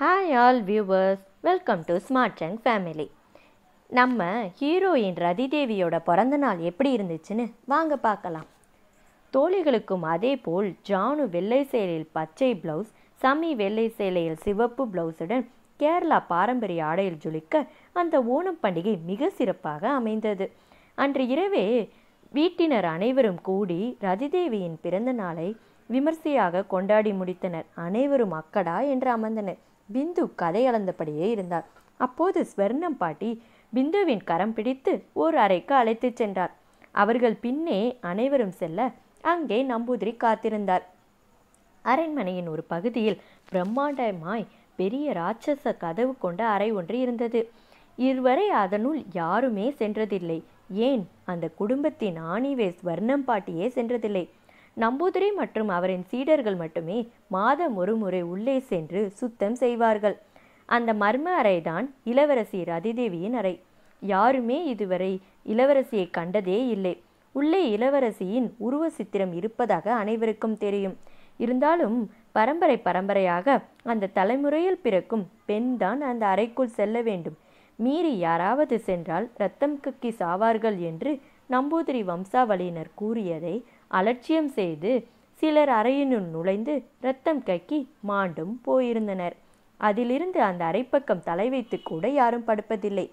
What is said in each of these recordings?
Hi all viewers, welcome to Smart Chunks family. நம்ம heroine ரதிதேவியோட பிறந்த நாள் எப்படி இருந்துச்சுன்னு வாங்க பார்க்கலாம். தோழிகளுக்கும் அதேபோல் ஜானு வெள்ளை சேலையில் பச்சை பிளவுஸ், சமி வெள்ளை சேலையில் சிவப்பு பிளவுஸுடன் கேரளா பாரம்பரிய ஆடையில் ஜொலிக்க அந்த ஓணம் பண்டிகை மிக சிறப்பாக அமைந்தது. அன்று இரவே வீட்டினர் அனைவரும் கூடி ரதிதேவியின் பிறந்த நாளை விமர்சையாக கொண்டாடி முடித்தனர். அனைவரும் அக்கடா என்று அமர்ந்தனர். பிந்து கதையளந்தபடியே இருந்தார். அப்போது ஸ்வர்ணம் பாட்டி பிந்துவின் கரம் பிடித்து ஒரு அறைக்கு அழைத்து சென்றார். அவர்கள் பின்னே அனைவரும் செல்ல அங்கே நம்பூதிரி காத்திருந்தார். அரண்மனையின் ஒரு பகுதியில் பிரம்மாண்டமாய் பெரிய ராட்சச கதவு கொண்ட அறை ஒன்று இருந்தது. இதுவரை அதனுள் யாருமே சென்றதில்லை. ஏன், அந்த குடும்பத்தின் ஆணிவே ஸ்வர்ணம் பாட்டியே சென்றதில்லை. நம்பூதிரி மற்றும் அவரின் சீடர்கள் மட்டுமே மாதம் ஒரு முறை உள்ளே சென்று சுத்தம் செய்வார்கள். அந்த மர்ம அறைதான் இளவரசி ரதிதேவியின் அறை. யாருமே இதுவரை இளவரசியை கண்டதே இல்லை. உள்ளே இளவரசியின் உருவ சித்திரம் இருப்பதாக அனைவருக்கும் தெரியும். இருந்தாலும் பரம்பரை பரம்பரையாக அந்த தலைமுறையில் பிறக்கும் பெண்தான் அந்த அறைக்குள் செல்ல வேண்டும். மீறி யாராவது சென்றால் இரத்தம் கக்கி சாவார்கள் என்று நம்பூதிரி வம்சாவளியினர் கூறியதை அலட்சியம் செய்து சிலர் அறையினுள் நுழைந்து இரத்தம் கக்கி மாண்டும் போயிருந்தனர். அதிலிருந்து அந்த அறைப்பக்கம் தலை வைத்து கூட யாரும் படுப்பதில்லை.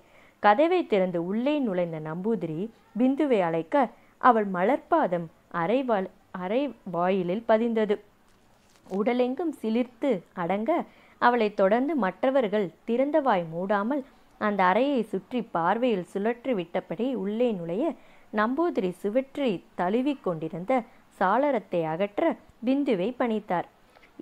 கதவை திறந்து உள்ளே நுழைந்த நம்பூதிரி பிந்துவை அழைக்க அவள் மலர்பாதம் அறை வாயிலில் பதிந்தது. உடலெங்கும் சிலிர்த்து அடங்க அவளை தொடர்ந்து மற்றவர்கள் திறந்தவாய் மூடாமல் அந்த அறையை சுற்றி பார்வையில் சுழற்றி விட்டபடி உள்ளே நுழைய நம்பூதிரி சுவற்றி தழுவி கொண்டிருந்த சாளரத்தை அகற்ற பிந்துவை பணித்தார்.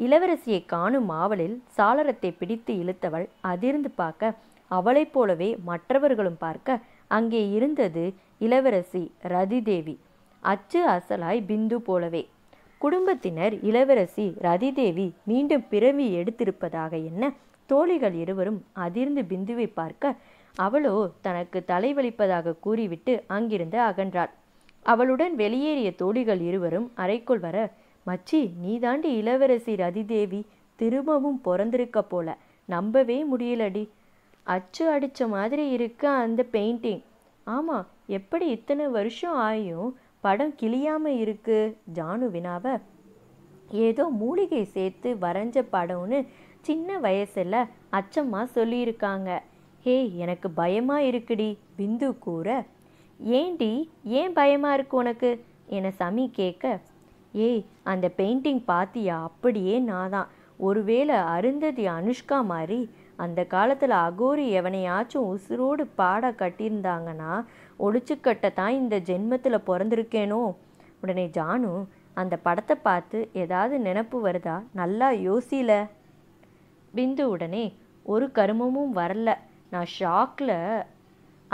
இளவரசியை காணும் ஆவலில் சாளரத்தை பிடித்து இழுத்தவள் அதிர்ந்து பார்க்க, அவளைப் போலவே மற்றவர்களும் பார்க்க, அங்கே இருந்தது இளவரசி ரதிதேவி, அச்சு அசலாய் பிந்து போலவே. குடும்பத்தினர் இளவரசி ரதிதேவி மீண்டும் பிறவி எடுத்திருப்பதாக எண்ண தோழிகள் இருவரும் அதிர்ந்து பிந்துவை பார்க்க, அவளோ தனக்கு தலைவலிப்பதாக கூறிவிட்டு அங்கிருந்து அகன்றாள். அவளுடன் வெளியேறிய தோழிகள் இருவரும் அறைக்குள் வர, மச்சி நீ தாண்டி இளவரசி ரதிதேவி, திரும்பவும் பிறந்திருக்க போல, நம்பவே முடியலடி, அச்சு அடித்த மாதிரி இருக்க அந்த பெயிண்டிங். ஆமாம், எப்படி இத்தனை வருஷம் ஆயும் படம் கிளியாமல் இருக்கு? ஜானு வினாவை, ஏதோ மூலிகை சேர்த்து வரைஞ்ச படம்னு சின்ன வயசில் அச்சம்மா சொல்லியிருக்காங்க. ஹே, எனக்கு பயமாக இருக்குடி பிந்து கூற, ஏண்டி ஏன் பயமாக இருக்கு உனக்கு என சமி கேட்க, ஏய் அந்த பெயிண்டிங் பார்த்தியா, அப்படியே நான் தான். ஒருவேளை அருந்ததி அனுஷ்கா மாதிரி அந்த காலத்தில் அகோரி எவனையாச்சும் உசுரோடு பாட கட்டியிருந்தாங்கன்னா ஒளிச்சுக்கட்டை தான் இந்த ஜென்மத்தில் பிறந்திருக்கேனோ. உடனே ஜானு, அந்த படத்தை பார்த்து ஏதாவது நினப்பு வருதா, நல்லா யோசில. பிந்து உடனே, ஒரு கருமமும் வரல, நான் ஷாக்கில்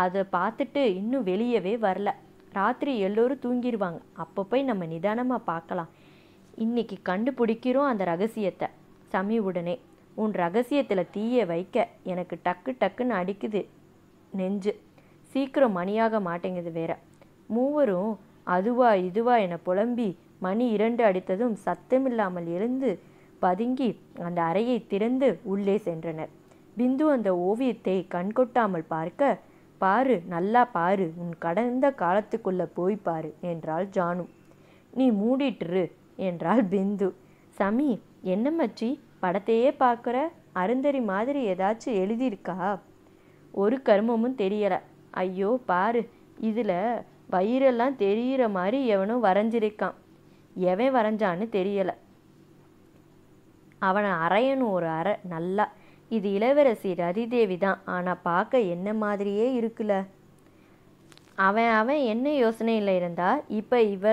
அதை பார்த்துட்டு இன்னும் வெளியவே வரல. ராத்திரி எல்லோரும் தூங்கிடுவாங்க, அப்போ போய் நம்ம நிதானமாக பார்க்கலாம். இன்றைக்கி கண்டுபிடிக்கிறோம் அந்த ரகசியத்தை. சமி உடனே, உன் ரகசியத்தில் தீயை வைக்க எனக்கு டக்கு டக்குன்னு அடிக்குது நெஞ்சு, சீக்கிரம் மணியாக மாட்டேங்குது வேற. மூவரும் அதுவா இதுவா என புலம்பி மணி 2 அடித்ததும் சத்தமில்லாமல் எழுந்து பதுங்கி அந்த அறையை திறந்து உள்ளே சென்றனர். பிந்து அந்த ஓவியத்தை கண்கொட்டாமல் பார்க்க, பாரு நல்லா பாரு, உன் கடந்த காலத்துக்குள்ளே போய் பாரு என்றாள் ஜானு. நீ மூடிட்டுரு என்றாள் பிந்து. சமி, என்ன மச்சி படத்தையே பார்க்குற, அருந்தறி மாதிரி ஏதாச்சும் எழுதியிருக்கா? ஒரு கருமமும் தெரியலை. ஐயோ பாரு, இதில் வயிறெல்லாம் தெரிகிற மாதிரி எவனும் வரைஞ்சிருக்கான். எவன் வரைஞ்சான்னு தெரியலை, அவனை அரையணும் ஒரு அரை நல்லா. இது இளவரசி ரதிதேவி தான், ஆனால் பார்க்க என்ன மாதிரியே இருக்குல்ல. அவன் என்ன யோசனையில் இருந்தா, இப்போ இவ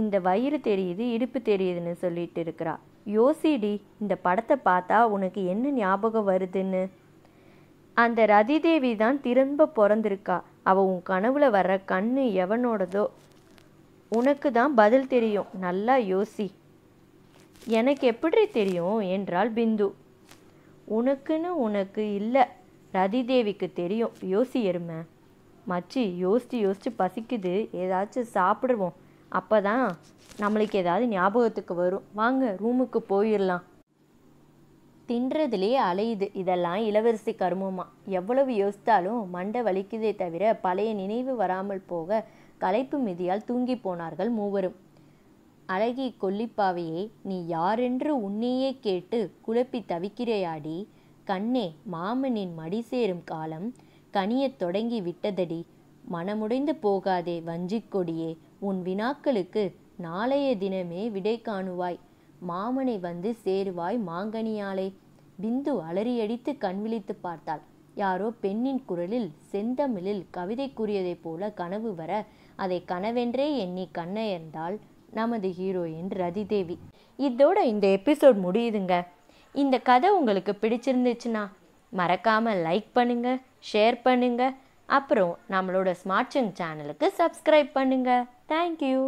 இந்த வயிறு தெரியுது இடுப்பு தெரியுதுன்னு சொல்லிட்டு இருக்கிறா. யோசிடி, இந்த படத்தை பார்த்தா உனக்கு என்ன ஞாபகம் வருதுன்னு. அந்த ரதிதேவி தான் திரும்ப பிறந்திருக்கா. அவள் உன் கனவுல வர்ற கண்ணு எவனோடதோ உனக்கு தான் பதில் தெரியும், நல்லா யோசி. எனக்கு எப்படி தெரியும் என்றாள் பிந்து. உனக்குன்னு உனக்கு இல்லை, ரதிதேவிக்கு தெரியும், யோசி எருமை. மச்சி யோசித்து யோசித்து பசிக்குது, ஏதாச்சும் சாப்பிடுவோம், அப்போ தான் நம்மளுக்கு ஏதாவது ஞாபகத்துக்கு வரும். வாங்க ரூமுக்கு போயிடலாம். தின்றதிலே அலையுது. இதெல்லாம் இளவரசி கர்மமா. எவ்வளவு யோசித்தாலும் மண்டை வலிக்குதே தவிர பழைய நினைவு வராமல் போக களைப்பு மிதியால் தூங்கி போனார்கள் மூவரும். அழகி கொல்லிப்பாவையே, நீ யாரென்று உன்னையே கேட்டு குழப்பி தவிக்கிறையாடி. கண்ணே, மாமனின் மடி சேரும் காலம் கனியத் தொடங்கி விட்டதடி. மனமுடைந்து போகாதே வஞ்சிக்கொடியே, உன் வினாக்களுக்கு நாளைய தினமே விடை காணுவாய். மாமனை வந்து சேருவாய் மாங்கனியாலே. பிந்து அலறியடித்து கண்விழித்து பார்த்தாள். யாரோ பெண்ணின் குரலில் செந்தமிழில் கவிதை கூறியதைப் போல கனவு வர அதை கனவென்றே எண்ணி கண்ணயர்ந்தாள் நமது ஹீரோயின் ரதிதேவி. இதோட இந்த எபிசோட் முடியுதுங்க. இந்த கதை உங்களுக்கு பிடிச்சிருந்துச்சுன்னா மறக்காமல் லைக் பண்ணுங்கள், ஷேர் பண்ணுங்கள், அப்புறம் நம்மளோட ஸ்மார்ட் சங்க் சேனலுக்கு சப்ஸ்கிரைப் பண்ணுங்கள். தேங்க்யூ.